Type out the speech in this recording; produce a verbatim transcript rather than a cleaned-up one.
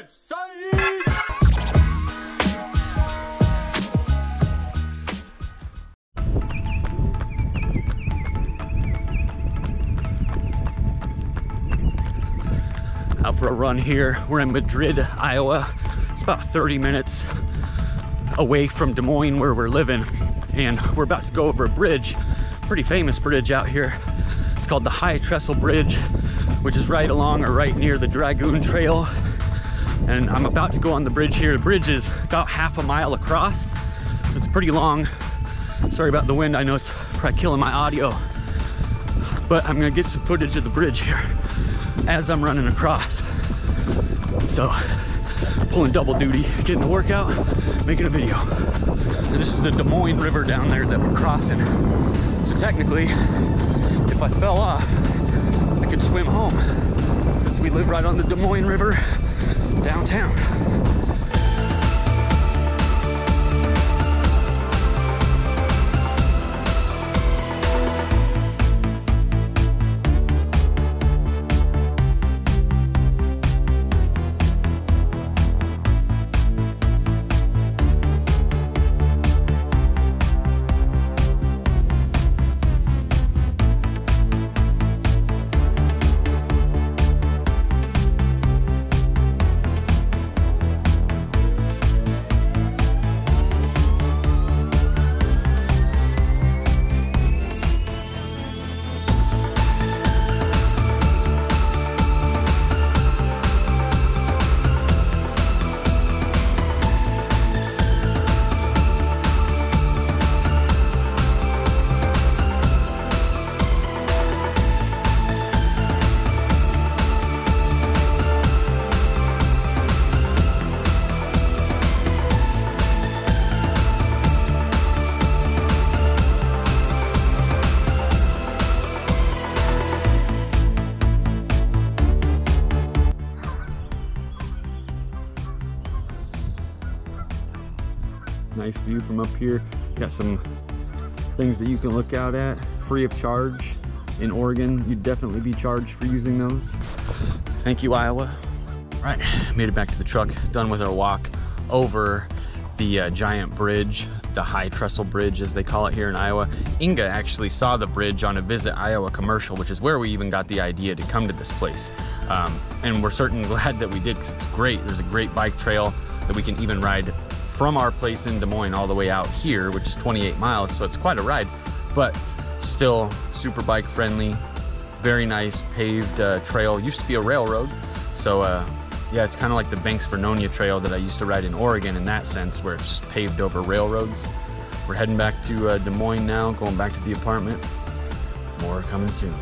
Bridge site! Out for a run here. We're in Madrid, Iowa. It's about thirty minutes away from Des Moines where we're living. And we're about to go over a bridge, pretty famous bridge out here. It's called the High Trestle Bridge, which is right along or right near the Dragoon Trail. And I'm about to go on the bridge here. The bridge is about half a mile across, so it's pretty long. Sorry about the wind, I know it's probably killing my audio, but I'm gonna get some footage of the bridge here as I'm running across. So, pulling double duty, getting the workout, making a video. And this is the Des Moines River down there that we're crossing. So technically, if I fell off, I could swim home, since we live right on the Des Moines River downtown. Nice view from up here. Got some things that you can look out at free of charge. In Oregon, you'd definitely be charged for using those. Thank you, Iowa. All right, made it back to the truck, done with our walk over the uh, giant bridge, the High Trestle Bridge as they call it here in Iowa. Inga actually saw the bridge on a Visit Iowa commercial, which is where we even got the idea to come to this place. Um, and we're certainly glad that we did, because it's great. There's a great bike trail that we can even ride from our place in Des Moines all the way out here, which is twenty-eight miles, so it's quite a ride, but still super bike friendly, very nice paved uh, trail. Used to be a railroad, so uh, yeah, it's kind of like the Banks-Vernonia Trail that I used to ride in Oregon in that sense, where it's just paved over railroads. We're heading back to uh, Des Moines now, going back to the apartment. More coming soon.